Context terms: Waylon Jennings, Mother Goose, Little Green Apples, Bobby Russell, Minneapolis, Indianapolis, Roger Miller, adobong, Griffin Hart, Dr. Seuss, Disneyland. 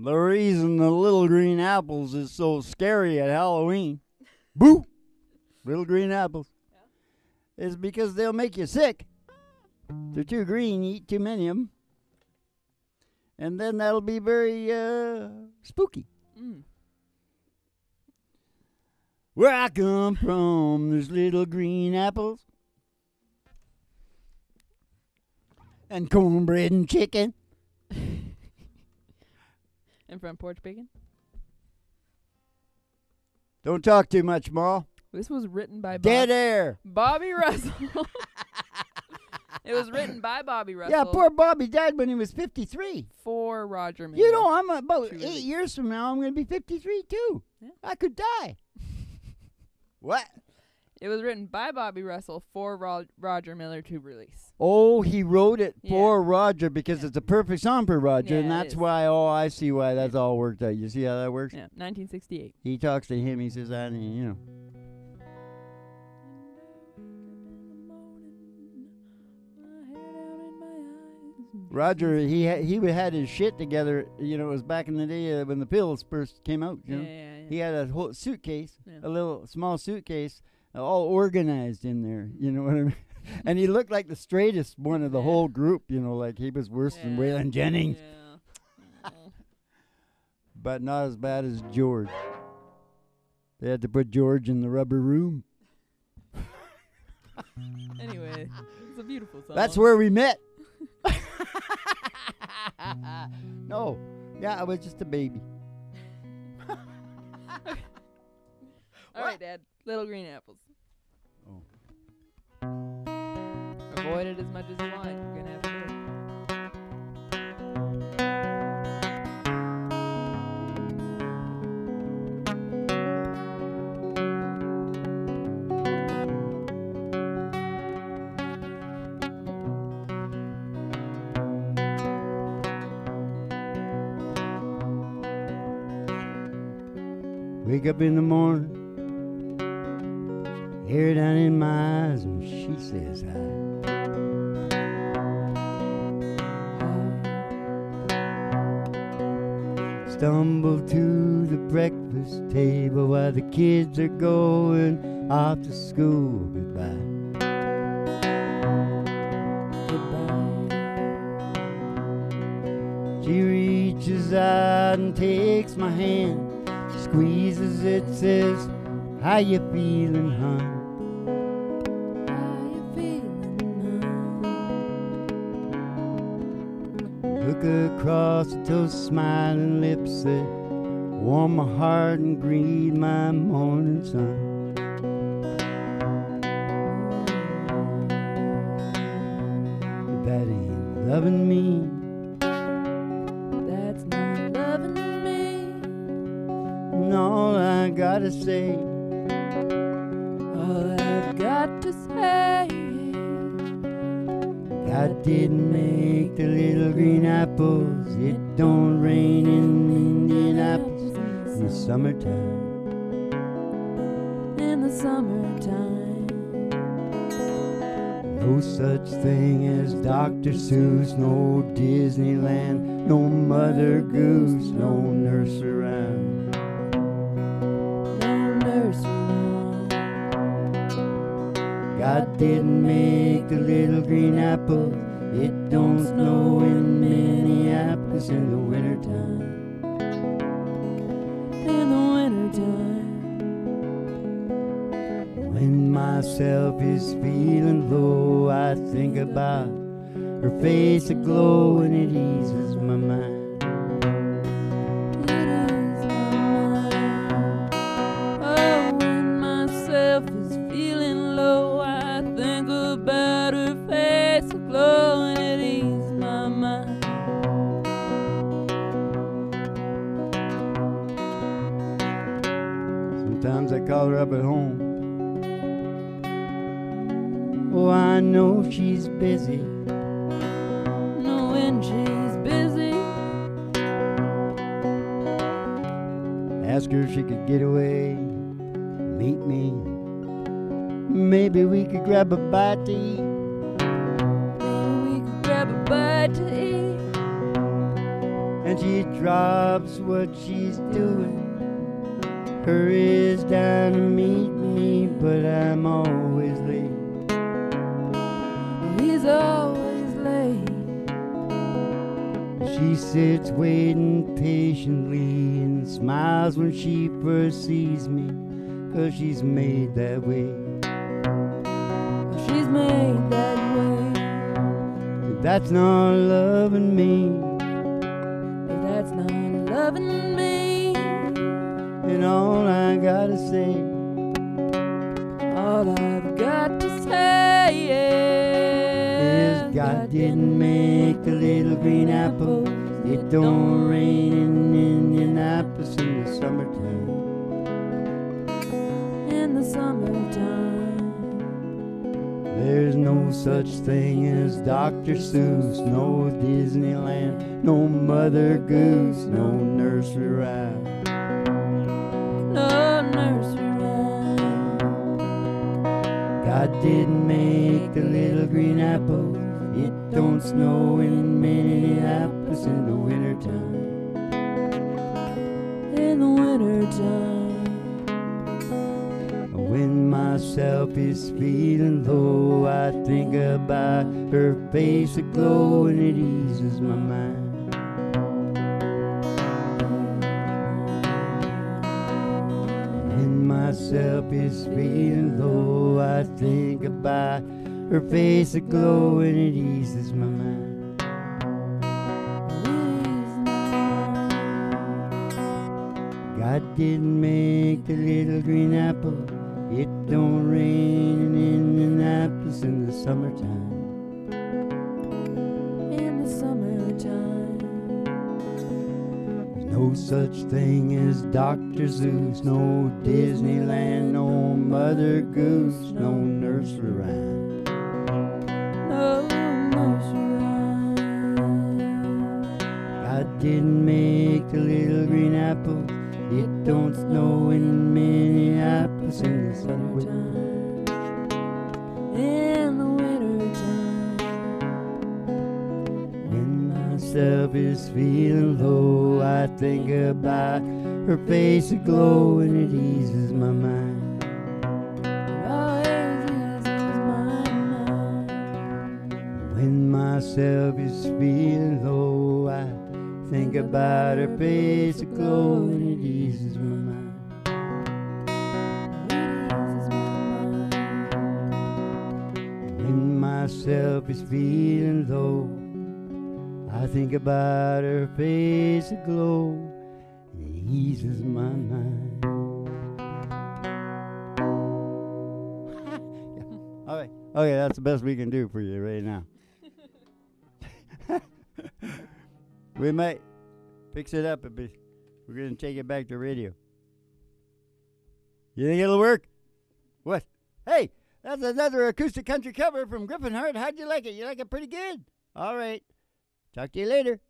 The reason the Little Green Apples is so scary at Halloween, boo, Little Green Apples, yeah, is because they'll make you sick. They're too green, you eat too many of them, and then that'll be very spooky. Mm. Where I come from, there's little green apples and cornbread and chicken. And front porch bacon? Don't talk too much, Ma. This was written by Dead Air. Bobby Russell. It was written by Bobby Russell. Yeah, poor Bobby died when he was 53. For Roger Miller. You know, I'm about 8 years from now, I'm going to be 53, too. Yeah. I could die. What? It was written by Bobby Russell for Roger Miller to release. Oh, he wrote it for Roger because it's a perfect song for Roger, and that's why, oh, I see why that's all worked out. You see how that works? Yeah, 1968. He talks to him, he says, I mean, you know. Roger, he had his shit together, you know, it was back in the day when the pills first came out, you know. Yeah. He had a whole suitcase, a little small suitcase, all organized in there, you know what I mean? And he looked like the straightest one of the whole group, you know, like he was worse than Waylon Jennings. Yeah. But not as bad as George. They had to put George in the rubber room. Anyway, it's a beautiful song. That's where we met. No. Yeah, I was just a baby. All right, Dad. Little Green Apples. Oh. Avoid it as much as you want. You're gonna have to do it. Wake up in the morning, hair down in my eyes, and she says hi. Stumble to the breakfast table while the kids are going off to school. Goodbye. She reaches out and takes my hand. She squeezes it, says, how you feeling, hon? Across those smiling lips that warm my heart and greet my morning sun. That ain't loving me. That's not loving me. And all I gotta say, all I've got to say, God didn't make the little green apples. It don't rain in Indianapolis in the summertime. In the summertime. No such thing as Dr. Seuss, no Disneyland, no Mother Goose, no nurse around. No nurse around. God didn't make the little green apples. It don't snow in Minneapolis in the wintertime. In the wintertime. When myself is feeling low, I think about her face aglow and it eases my mind. It eases my mind. Oh, when myself is feeling low, I think about her face aglow. Sometimes I call her up at home. Oh, I know she's busy. Knowing she's busy. Ask her if she could get away, meet me. Maybe we could grab a bite to eat. Maybe we could grab a bite to eat. and she drops what she's doing. Hurries down to meet me, but I'm always late. He's always late. She sits waiting patiently and smiles when she first sees me, 'cause she's made that way. She's made that way. That's not loving me. That's not loving me. And all I gotta say, all I've got to say is God didn't make the little green apples. It don't rain in Indianapolis in the summertime. In the summertime. There's no such thing as Dr. Seuss, no Disneyland, no Mother Goose, no nursery rhyme. God didn't make the little green apples. It don't snow in Minneapolis in the wintertime. In the wintertime. When myself is feeling low, I think about her face aglow and it eases my mind. Myself is feeling low, I think about her face aglow and it eases my mind. God didn't make the little green apple. It don't rain in Indianapolis in the summertime. In the summertime. No such thing as Dr. Seuss, no Disneyland, no Mother Goose, no nursery rhyme. No nursery rhyme. God didn't make the little green apples. It don't snow in Minneapolis in the summertime. In the wintertime. When myself is feeling low, I think about her face aglow and it eases my mind. Oh, it eases my mind. When myself is feeling low, I think about her face aglow and it eases my mind. When myself is feeling low, I think about her face aglow, it eases my mind. All right, okay, that's the best we can do for you right now. We might fix it up a bit. We're gonna take it back to radio. You think it'll work? What? Hey, that's another acoustic country cover from Griffin Hart. How'd you like it? You like it pretty good? All right. Talk to you later.